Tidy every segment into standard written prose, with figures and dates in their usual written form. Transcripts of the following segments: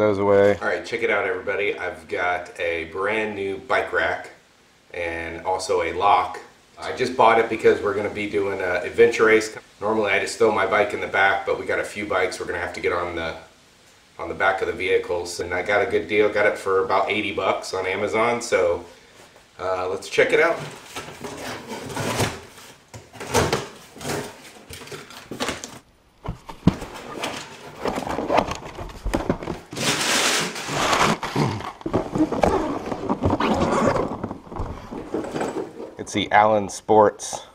those away. All right, check it out, everybody. I've got a brand new bike rack and also a lock. I just bought it because we're going to be doing an adventure race. Normally I just throw my bike in the back, but we got a few bikes we're going to have to get on the back of the vehicles, and I got a good deal. Got it for about 80 bucks on Amazon, so let's check it out. It's the Allen Sports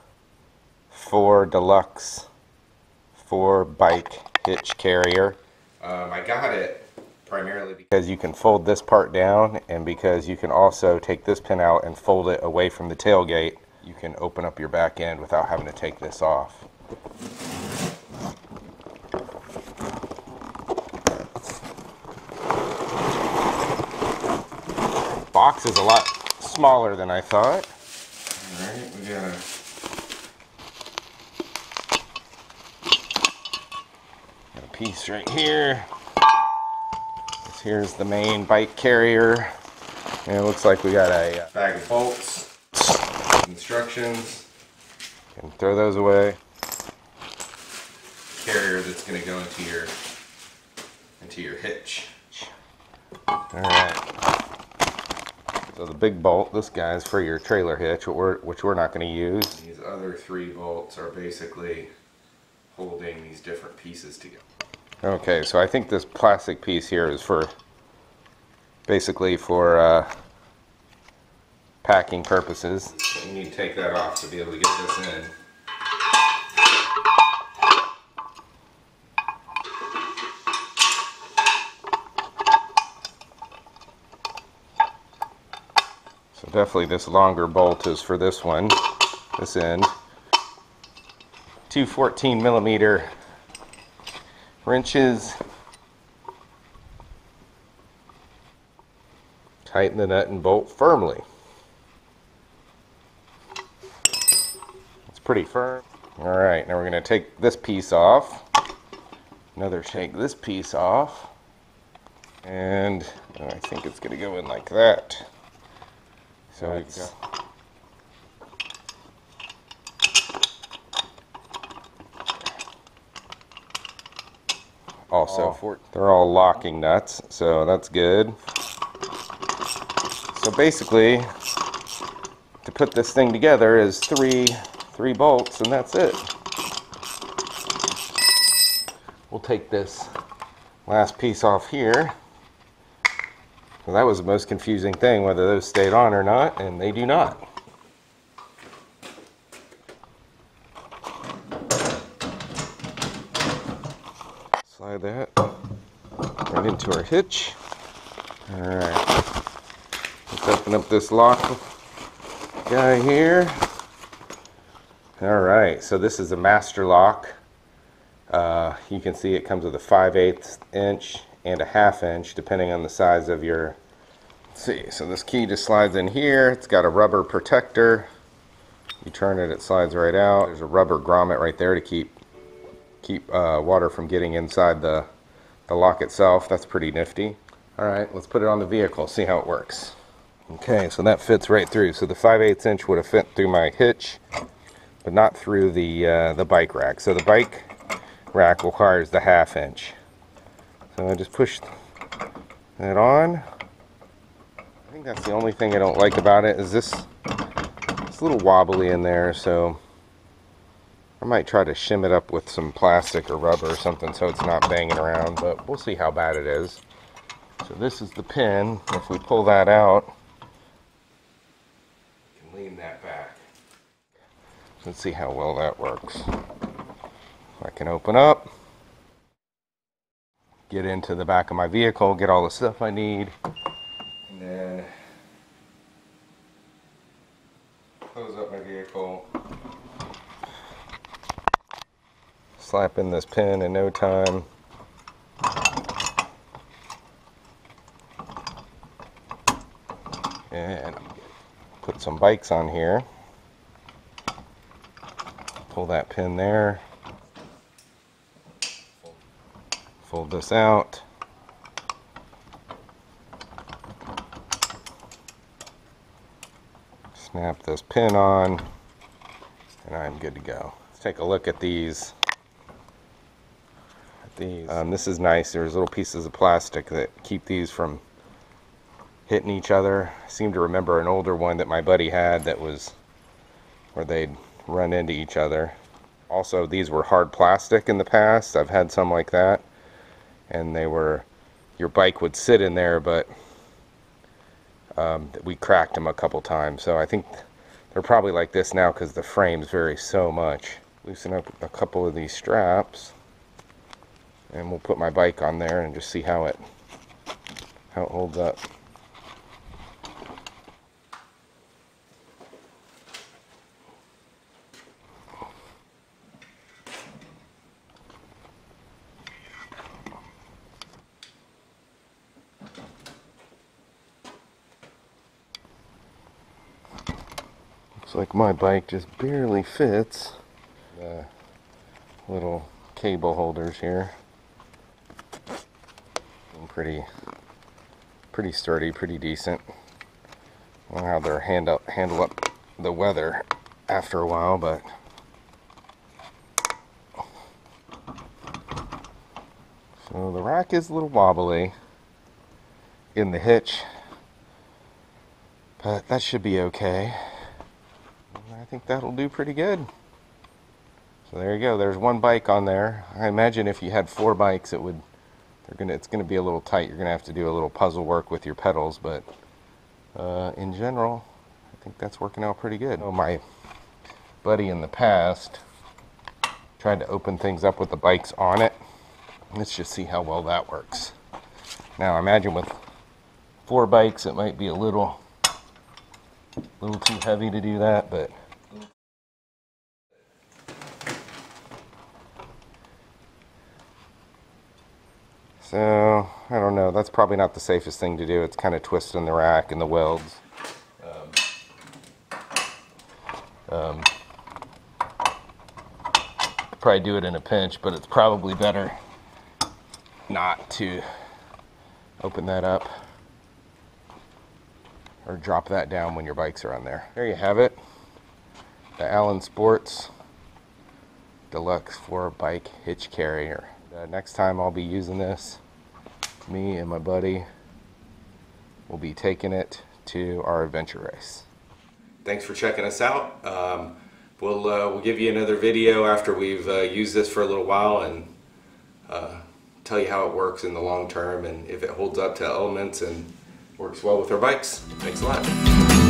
4 Deluxe 4 bike hitch carrier. I got it primarily because you can fold this part down, and because you can also take this pin out and fold it away from the tailgate. You can open up your back end without having to take this off. The box is a lot smaller than I thought. Alright, we got a piece right here. Here's the main bike carrier, and it looks like we got a bag of bolts, instructions, and throw those away. Carrier that's going to go into your hitch. Alright. So the big bolt, this guy's for your trailer hitch, which we're not going to use. These other three bolts are basically holding these different pieces together. Okay, so I think this plastic piece here is for basically for packing purposes. So you need to take that off to be able to get this in. Definitely this longer bolt is for this one, this end. 2 14-millimeter wrenches. Tighten the nut and bolt firmly. It's pretty firm. Alright, now we're going to take this piece off. Another take this piece off. And I think it's going to go in like that. So it's also, they're all locking nuts, so that's good. So basically, to put this thing together is three bolts, and that's it. We'll take this last piece off here. Well, that was the most confusing thing, whether those stayed on or not, and they do not. Slide that right into our hitch. Alright, let's open up this lock guy here. Alright, so this is a Master Lock. You can see it comes with a 5/8 inch. And a 1/2 inch, depending on the size of your. Let's see, so this key just slides in here. It's got a rubber protector. You turn it, it slides right out. There's a rubber grommet right there to keep water from getting inside the lock itself. That's pretty nifty. All right, let's put it on the vehicle, see how it works. Okay, so that fits right through. So the 5/8 inch would have fit through my hitch, but not through the bike rack. So the bike rack requires the 1/2 inch. So I just push that on. I think that's the only thing I don't like about it is it's a little wobbly in there, so I might try to shim it up with some plastic or rubber or something so it's not banging around, but we'll see how bad it is. So this is the pin. If we pull that out, you can lean that back. Let's see how well that works. I can open up. Get into the back of my vehicle, get all the stuff I need, and then close up my vehicle. Slap in this pin in no time. And put some bikes on here. Pull that pin there. Fold this out, snap this pin on, and I'm good to go. Let's take a look at these. This is nice. There's little pieces of plastic that keep these from hitting each other. I seem to remember an older one that my buddy had that was where they'd run into each other. Also, these were hard plastic in the past. I've had some like that, and they were, your bike would sit in there, but we cracked them a couple times. So I think they're probably like this now because the frames vary so much. Loosen up a couple of these straps, and we'll put my bike on there and just see how it holds up. Looks like my bike just barely fits the little cable holders here. Pretty sturdy, pretty decent. I don't know how they'll handle up the weather after a while, but so the rack is a little wobbly in the hitch, but that should be okay. I think that'll do pretty good. So there you go. There's one bike on there. I imagine if you had four bikes, it would. It's gonna be a little tight. You're gonna have to do a little puzzle work with your pedals, but in general, I think that's working out pretty good. Oh, my buddy in the past tried to open things up with the bikes on it. Let's just see how well that works. Now, I imagine with four bikes, it might be a little too heavy to do that, but. So, I don't know, that's probably not the safest thing to do. It's kind of twisting the rack and the welds. Probably do it in a pinch, but it's probably better not to open that up or drop that down when your bikes are on there. There you have it, the Allen Sports Deluxe 4 Bike Hitch Carrier. Next time I'll be using this, me and my buddy will be taking it to our adventure race. Thanks for checking us out. We'll give you another video after we've used this for a little while and tell you how it works in the long term and if it holds up to elements and works well with our bikes. Thanks a lot.